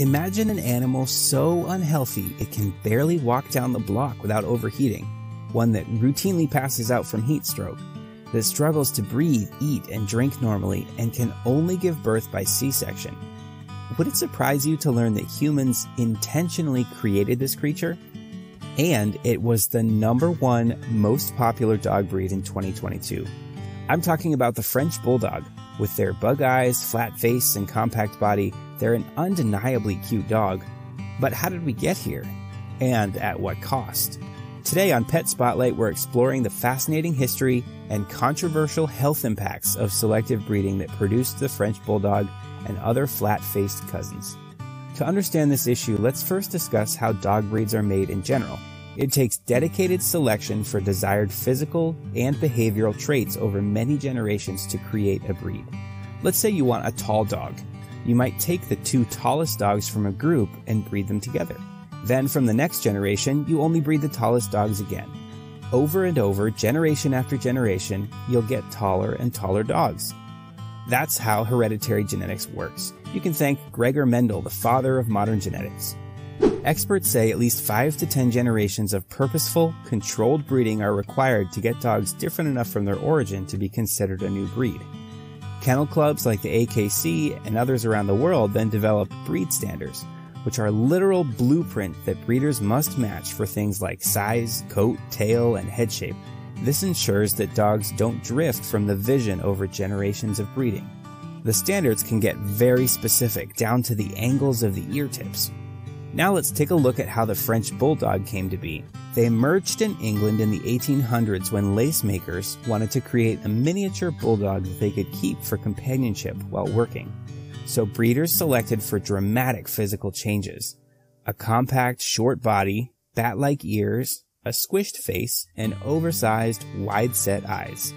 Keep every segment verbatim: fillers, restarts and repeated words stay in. Imagine an animal so unhealthy it can barely walk down the block without overheating, one that routinely passes out from heat stroke, that struggles to breathe, eat, and drink normally, and can only give birth by C-section. Would it surprise you to learn that humans intentionally created this creature? And it was the number one most popular dog breed in twenty twenty-two. I'm talking about the French Bulldog. With their bug eyes, flat face, and compact body, they're an undeniably cute dog. But how did we get here? And at what cost? Today on Pet Spotlight, we're exploring the fascinating history and controversial health impacts of selective breeding that produced the French Bulldog and other flat-faced cousins. To understand this issue, let's first discuss how dog breeds are made in general. It takes dedicated selection for desired physical and behavioral traits over many generations to create a breed. Let's say you want a tall dog. You might take the two tallest dogs from a group and breed them together. Then from the next generation, you only breed the tallest dogs again. Over and over, generation after generation, you'll get taller and taller dogs. That's how hereditary genetics works. You can thank Gregor Mendel, the father of modern genetics. Experts say at least five to ten generations of purposeful, controlled breeding are required to get dogs different enough from their origin to be considered a new breed. Kennel clubs like the A K C and others around the world then developed breed standards, which are literal blueprints that breeders must match for things like size, coat, tail, and head shape. This ensures that dogs don't drift from the vision over generations of breeding. The standards can get very specific, down to the angles of the ear tips. Now let's take a look at how the French Bulldog came to be. They emerged in England in the eighteen hundreds when lace makers wanted to create a miniature bulldog that they could keep for companionship while working. So breeders selected for dramatic physical changes: a compact, short body, bat-like ears, a squished face, and oversized, wide-set eyes.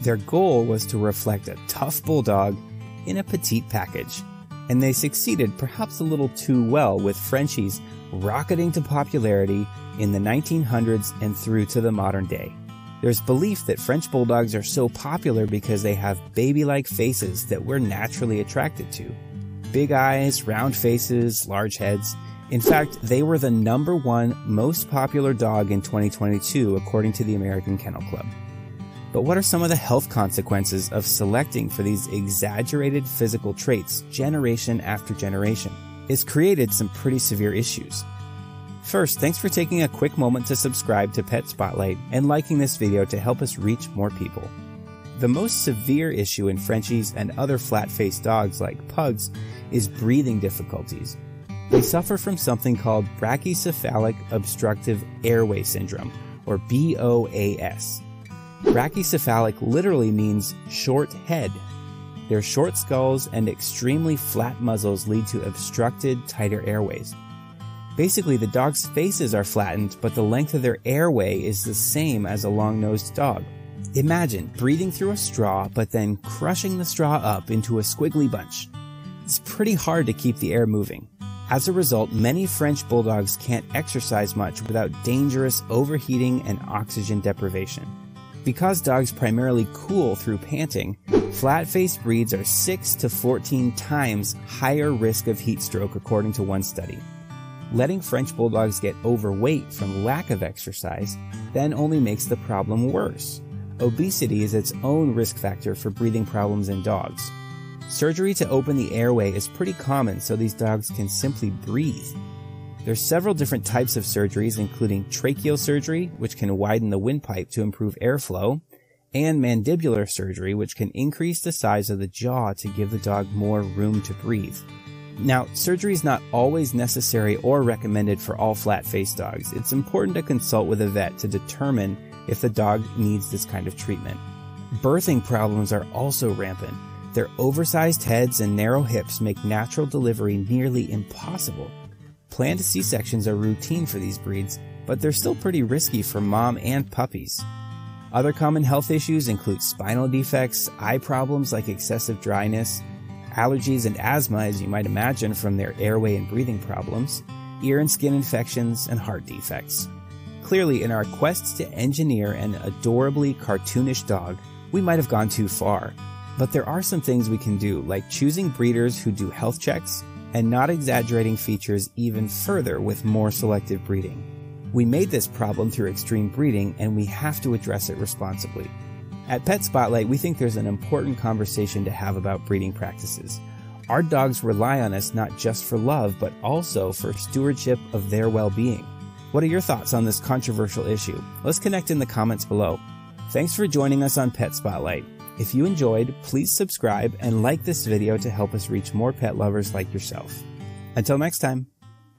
Their goal was to reflect a tough bulldog in a petite package. And they succeeded perhaps a little too well, with Frenchies rocketing to popularity in the nineteen hundreds and through to the modern day. There's belief that French Bulldogs are so popular because they have baby-like faces that we're naturally attracted to. Big eyes, round faces, large heads. In fact, they were the number one most popular dog in twenty twenty-two according to the American Kennel Club. But what are some of the health consequences of selecting for these exaggerated physical traits generation after generation? It's created some pretty severe issues. First, thanks for taking a quick moment to subscribe to Pet Spotlight and liking this video to help us reach more people. The most severe issue in Frenchies and other flat-faced dogs like Pugs is breathing difficulties. They suffer from something called Brachycephalic Obstructive Airway Syndrome, or B O A S. Brachycephalic literally means short head. Their short skulls and extremely flat muzzles lead to obstructed, tighter airways. Basically, the dog's faces are flattened, but the length of their airway is the same as a long-nosed dog. Imagine breathing through a straw, but then crushing the straw up into a squiggly bunch. It's pretty hard to keep the air moving. As a result, many French Bulldogs can't exercise much without dangerous overheating and oxygen deprivation. Because dogs primarily cool through panting, flat-faced breeds are six to fourteen times higher risk of heat stroke according to one study. Letting French Bulldogs get overweight from lack of exercise then only makes the problem worse. Obesity is its own risk factor for breathing problems in dogs. Surgery to open the airway is pretty common, so these dogs can simply breathe. There's several different types of surgeries, including tracheal surgery, which can widen the windpipe to improve airflow, and mandibular surgery, which can increase the size of the jaw to give the dog more room to breathe. Now, surgery is not always necessary or recommended for all flat-faced dogs. It's important to consult with a vet to determine if the dog needs this kind of treatment. Birthing problems are also rampant. Their oversized heads and narrow hips make natural delivery nearly impossible. Planned C-sections are routine for these breeds, but they're still pretty risky for mom and puppies. Other common health issues include spinal defects, eye problems like excessive dryness, allergies and asthma, as you might imagine from their airway and breathing problems, ear and skin infections, and heart defects. Clearly, in our quest to engineer an adorably cartoonish dog, we might have gone too far. But there are some things we can do, like choosing breeders who do health checks, and not exaggerating features even further with more selective breeding. We made this problem through extreme breeding, and we have to address it responsibly. At Pet Spotlight, we think there's an important conversation to have about breeding practices. Our dogs rely on us not just for love, but also for stewardship of their well-being. What are your thoughts on this controversial issue? Let's connect in the comments below. Thanks for joining us on Pet Spotlight. If you enjoyed, please subscribe and like this video to help us reach more pet lovers like yourself. Until next time.